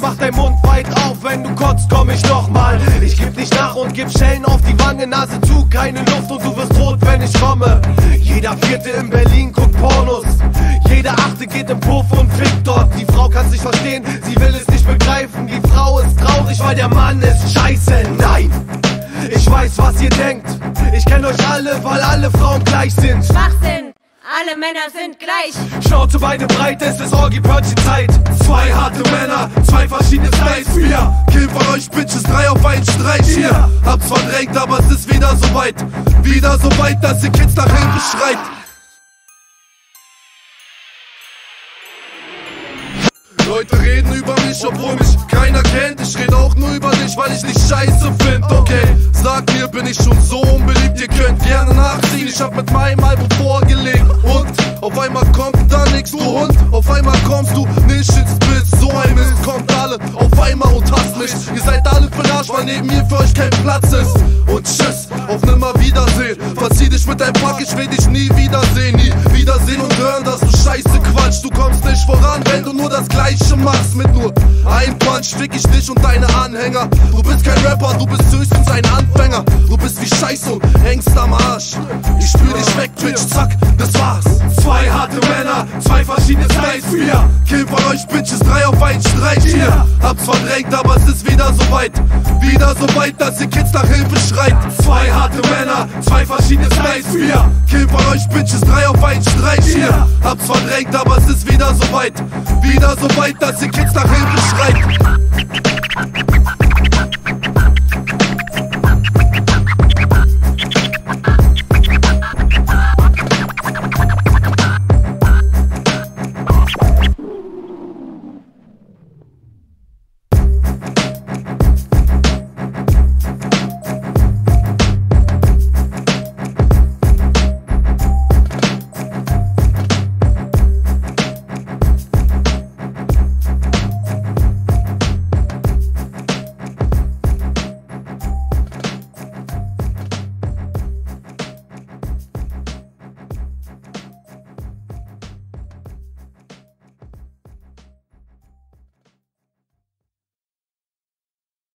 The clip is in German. mach dein Mund weit auf, wenn du kotzt, komm ich nochmal. Ich geb nicht nach und geb Schellen auf die Wange, Nase zu, keine Luft und du wirst rot, wenn ich komme. Jeder Vierte in Berlin guckt Pornos, jeder Achte geht im Puff und fickt dort. Die Frau kann's nicht verstehen, sie will es nicht begreifen. Die Frau ist traurig, weil der Mann ist scheiße. Nein, ich weiß, was ihr denkt. Ich kenn euch alle, weil alle Frauen gleich sind. Schwachsinn, alle Männer sind gleich. Schnauze beide breit, es ist Orgy-Pörtchen-Zeit. Zwei harte Männer, zwei verschiedene Styles. Vier killen von euch Bitches, drei auf einen Streich. Hier, hab's verdrängt, aber es ist wieder so weit. Wieder so weit, dass ihr Kids nach Hilfe schreit. Leute reden über mich, obwohl mich keiner kennt. Ich rede auch nur über dich, weil ich nicht scheiße find, okay? Sag mir, bin ich schon so unbeliebt? Ihr könnt gerne nachziehen, ich hab mit meinem Album vorgelegt. Und auf einmal kommt da nix, du Hund. Auf einmal kommst du nicht ins Bild, so ein Mist. Kommt alle auf einmal und hasst mich. Ihr seid alle für den Arsch, weil neben mir für euch kein Platz ist. Und tschüss, auf Nimmerwiedersehen. Verzieh dich mit deinem Pack, ich will dich nie wiedersehen. Nie wiedersehen und hören, dass du scheiße quatschst. Du kommst nicht voran, wenn du nur das Gleiche machst mit nur ein Punch, fick ich dich und deine Anhänger. Du bist kein Rapper, du bist höchstens ein Anfänger. Du bist wie Scheiße und hängst am Arsch. Ich spür dich weg, Twitch, zack, das war's. Zwei harte Männer, zwei verschiedene Styles. Vier killen von euch Bitches, drei auf einen Streich. Hier, hab's verdrängt, aber es ist wieder so weit. Wieder so weit, dass ihr Kids nach Hilfe schreit. Zwei harte Männer, zwei verschiedene Styles. Vier killen von euch Bitches, drei auf einen Streich. Hier, hab's verdrängt, aber es ist wieder so weit. Wieder so weit, dass ihr Kids nach Hilfe schreit.